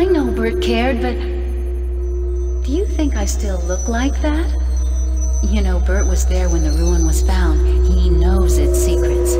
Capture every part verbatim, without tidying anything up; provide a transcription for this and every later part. I know Bert cared, but do you think I still look like that? You know, Bert was there when the ruin was found. He knows its secrets.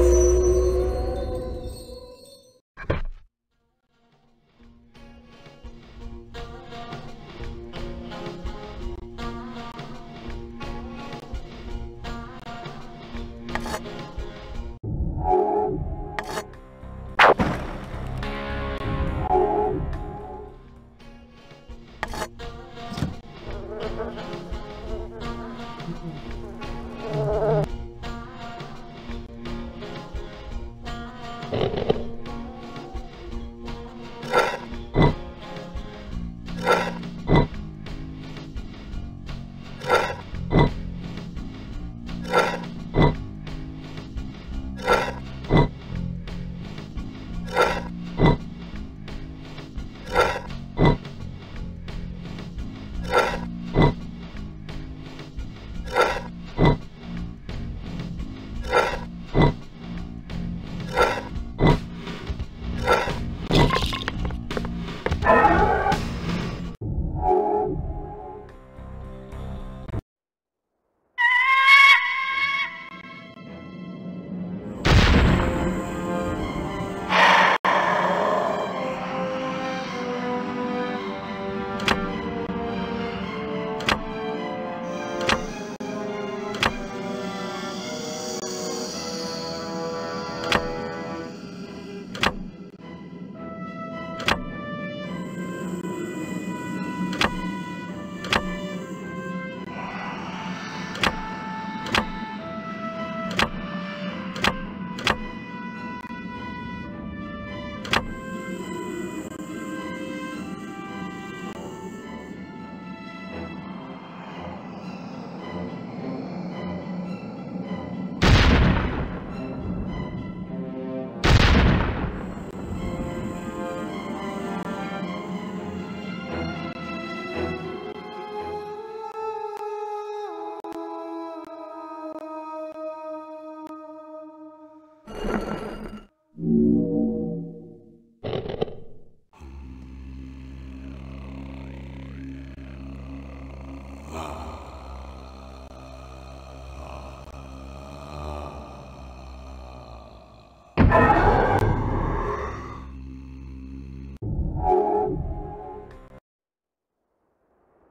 Oh!